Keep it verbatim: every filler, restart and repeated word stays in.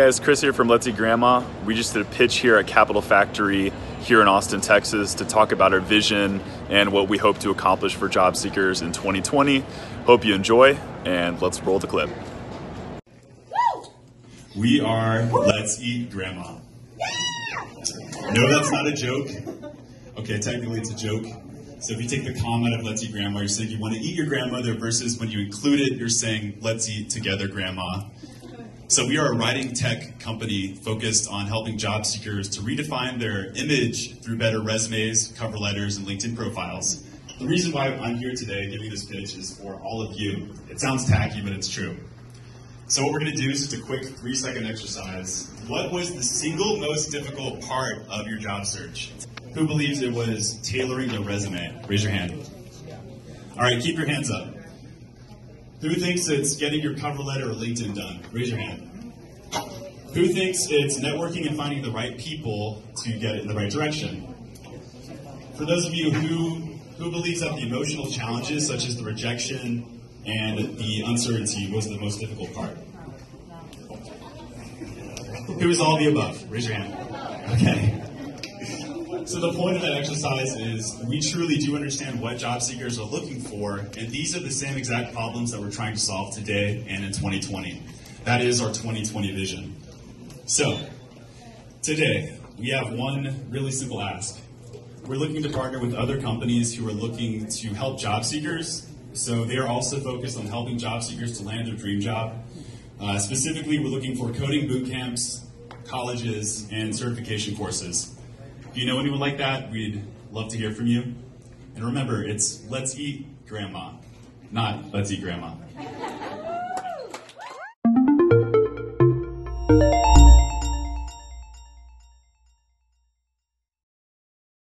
Hey guys, Chris here from Let's Eat Grandma. We just did a pitch here at Capital Factory here in Austin, Texas to talk about our vision and what we hope to accomplish for job seekers in twenty twenty. Hope you enjoy and let's roll the clip. We are Let's Eat Grandma. No, that's not a joke. Okay, technically it's a joke. So if you take the comma out of Let's Eat Grandma, you're saying you want to eat your grandmother versus when you include it, you're saying let's eat together, Grandma. So we are a writing tech company focused on helping job seekers to redefine their image through better resumes, cover letters, and LinkedIn profiles. The reason why I'm here today giving this pitch is for all of you. It sounds tacky, but it's true. So what we're gonna do is just a quick three second exercise. What was the single most difficult part of your job search? Who believes it was tailoring the resume? Raise your hand. All right, keep your hands up. Who thinks it's getting your cover letter or LinkedIn done? Raise your hand. Who thinks it's networking and finding the right people to get it in the right direction? For those of you who, who believes that the emotional challenges, such as the rejection and the uncertainty, was the most difficult part? Who is all the above? Raise your hand. Okay. So the point of that exercise is we truly do understand what job seekers are looking for, and these are the same exact problems that we're trying to solve today and in twenty twenty. That is our twenty twenty vision. So today we have one really simple ask. We're looking to partner with other companies who are looking to help job seekers. So they are also focused on helping job seekers to land their dream job. Uh, specifically, we're looking for coding boot camps, colleges, and certification courses. If you know anyone like that, we'd love to hear from you. And remember, it's Let's Eat Grandma, not Let's Eat Grandma.